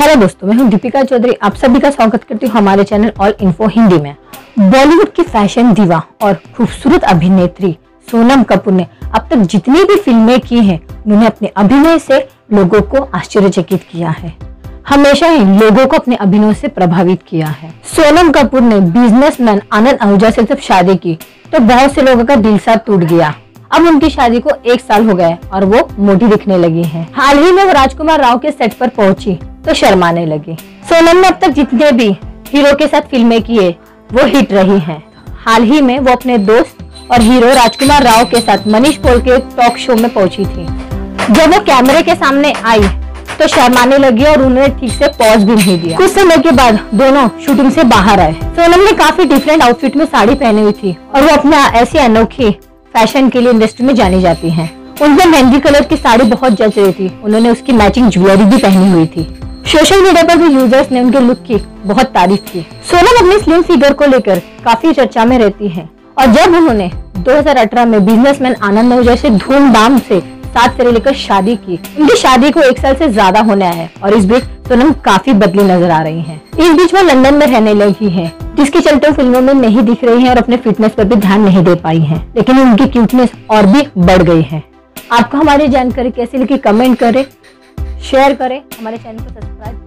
Hello दोस्तों, मैं हूं दीपिका चौधरी। आप सभी का स्वागत करती हूं हमारे चैनल ऑल इन्फो हिंदी में। बॉलीवुड की फैशन दीवा और खूबसूरत अभिनेत्री सोनम कपूर ने अब तक जितनी भी फिल्में की हैं, उन्होंने अपने अभिनय से लोगों को आश्चर्यचकित किया है। हमेशा ही लोगों को अपने अभिनय से प्रभावित किया है। सोनम कपूर ने बिजनेसमैन आनंद आहूजा से जब शादी की तो बहुत से लोगों का दिल सा टूट गया। अब उनकी शादी को 1 साल हो गया और वो मोटी दिखने लगी हैं। हाल ही में वो राजकुमार राव के सेट पर पहुंची तो शर्माने लगी। सोनम ने अब तक जितने भी हीरो के साथ फिल्में किए वो हिट रही हैं। हाल ही में वो अपने दोस्त और हीरो राजकुमार राव के साथ मनीष पॉल के टॉक शो में पहुंची थी। जब वो कैमरे के सामने आई तो शर्माने लगी और उन्होंने ठीक से पॉज भी नहीं दिया। कुछ समय के बाद दोनों शूटिंग से बाहर आए। सोनम ने काफी डिफरेंट आउटफिट में साड़ी पहनी हुई थी और वो अपने ऐसी अनोखी फैशन के लिए इंडस्ट्री में जानी जाती हैं। उनमें मेहंदी कलर की साड़ी बहुत जच रही थी। उन्होंने उसकी मैचिंग ज्वेलरी भी पहनी हुई थी। सोशल मीडिया पर भी यूजर्स ने उनके लुक की बहुत तारीफ की। सोनम अपने स्लिम फिगर को लेकर काफी चर्चा में रहती हैं और जब उन्होंने 2018 में बिजनेसमैन आनंद आहूजा से धूमधाम से 7 फेरे लेकर शादी की, उनकी शादी को 1 साल से ज्यादा होने आया है और इस बीच सोनम काफी बदली नजर आ रही हैं। इस बीच वो लंदन में रहने लगी हैं, जिसके चलते फिल्मों में नहीं दिख रही हैं और अपने फिटनेस पर भी ध्यान नहीं दे पाई हैं, लेकिन उनकी क्यूटनेस और भी बढ़ गई है। आपको हमारी जानकारी कैसी लगी कमेंट करें, शेयर करें, हमारे चैनल को सब्सक्राइब करें।